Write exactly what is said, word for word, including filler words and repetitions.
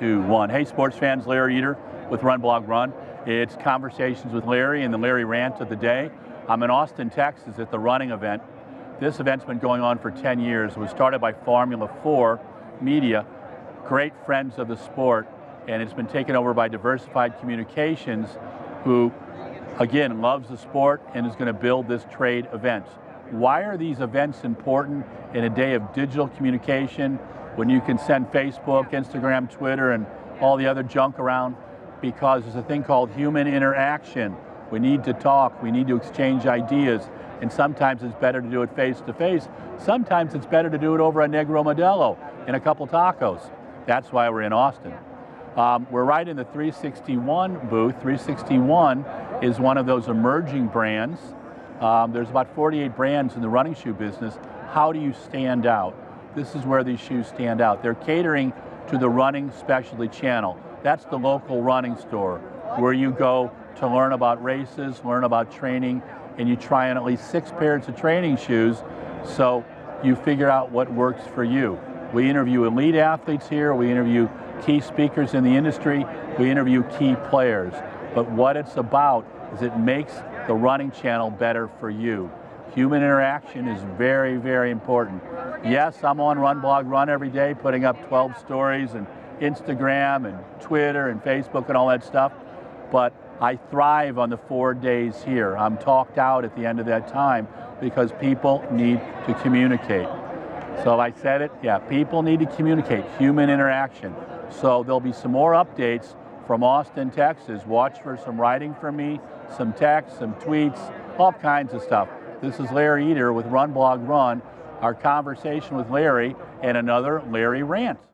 two, one. Hey sports fans, Larry Eder with RunBlogRun. It's Conversations with Larry and the Larry Rant of the day. I'm in Austin, Texas at the Running Event. This event's been going on for ten years. It was started by Formula four Media, great friends of the sport, and it's been taken over by Diversified Communications, who again loves the sport and is going to build this trade event. Why are these events important in a day of digital communication when you can send Facebook, Instagram, Twitter, and all the other junk around? Because there's a thing called human interaction. We need to talk, we need to exchange ideas, and sometimes it's better to do it face to face. Sometimes it's better to do it over a Negro Modelo and a couple tacos. That's why we're in Austin. Um, we're right in the three sixty-one booth. three sixty-one is one of those emerging brands. Um, there's about forty-eight brands in the running shoe business. How do you stand out? This is where these shoes stand out. They're catering to the running specialty channel. That's the local running store where you go to learn about races, learn about training, and you try on at least six pairs of training shoes so you figure out what works for you. We interview elite athletes here, we interview key speakers in the industry, we interview key players. But what it's about is it makes the running channel better for you. Human interaction is very, very important. Yes, I'm on RunBlogRun every day, putting up twelve stories and Instagram and Twitter and Facebook and all that stuff, but I thrive on the four days here. I'm talked out at the end of that time because people need to communicate. So I said it, yeah, people need to communicate, human interaction. So there'll be some more updates from Austin, Texas. Watch for some writing from me, some texts, some tweets, all kinds of stuff. This is Larry Eder with RunBlogRun, our conversation with Larry and another Larry Rant.